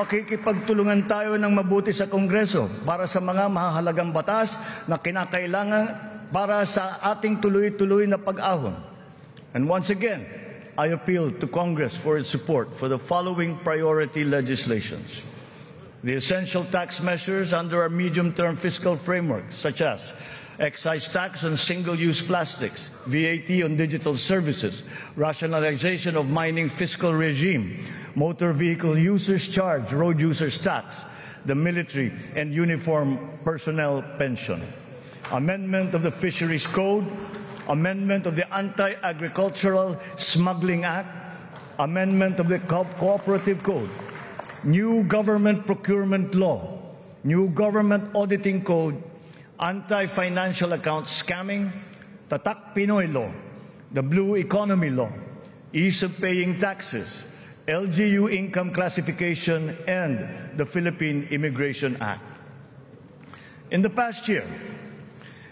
makikipagtulungan tayo ng mabuti sa Kongreso para sa mga mahalagang batas na kinakailangan para sa ating tuloy-tuloy na pag-ahon. And once again, I appeal to Congress for its support for the following priority legislations: the essential tax measures under our medium-term fiscal framework, such as excise tax on single-use plastics, VAT on digital services, rationalization of mining fiscal regime, motor vehicle users charge, road users tax, the military and uniform personnel pension, amendment of the Fisheries Code, amendment of the Anti-Agricultural Smuggling Act, amendment of the Cooperative Code, new government procurement law, new government auditing code, Anti-Financial Account Scamming, Tatak Pinoy Law, the Blue Economy Law, Ease of Paying Taxes, LGU Income Classification, and the Philippine Immigration Act. In the past year,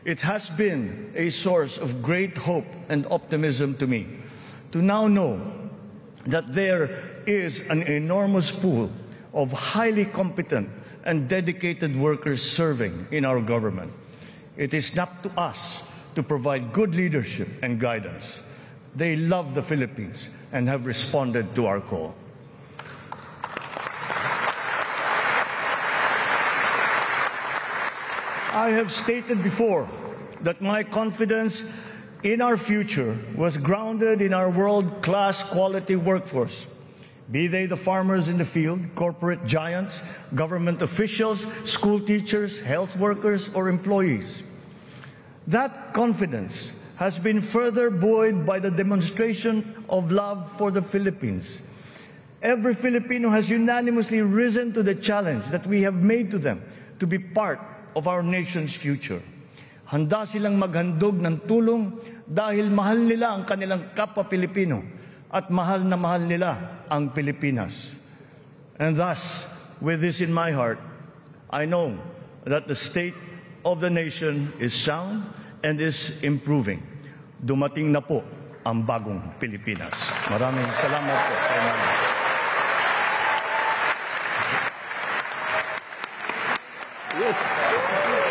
it has been a source of great hope and optimism to me to now know that there is an enormous pool of highly competent and dedicated workers serving in our government. It is up to us to provide good leadership and guidance. They love the Philippines and have responded to our call. I have stated before that my confidence in our future was grounded in our world-class quality workforce. Be they the farmers in the field, corporate giants, government officials, school teachers, health workers, or employees. That confidence has been further buoyed by the demonstration of love for the Philippines. Every Filipino has unanimously risen to the challenge that we have made to them to be part of our nation's future. Handa silang maghandog ng tulong dahil mahal nila ang kanilang kapwa-Pilipino at mahal na mahal nila ang Pilipinas. And thus, with this in my heart, I know that the state of the nation is sound and is improving. Dumating na po ang bagong Pilipinas. Maraming salamat po sa inyo. Yes.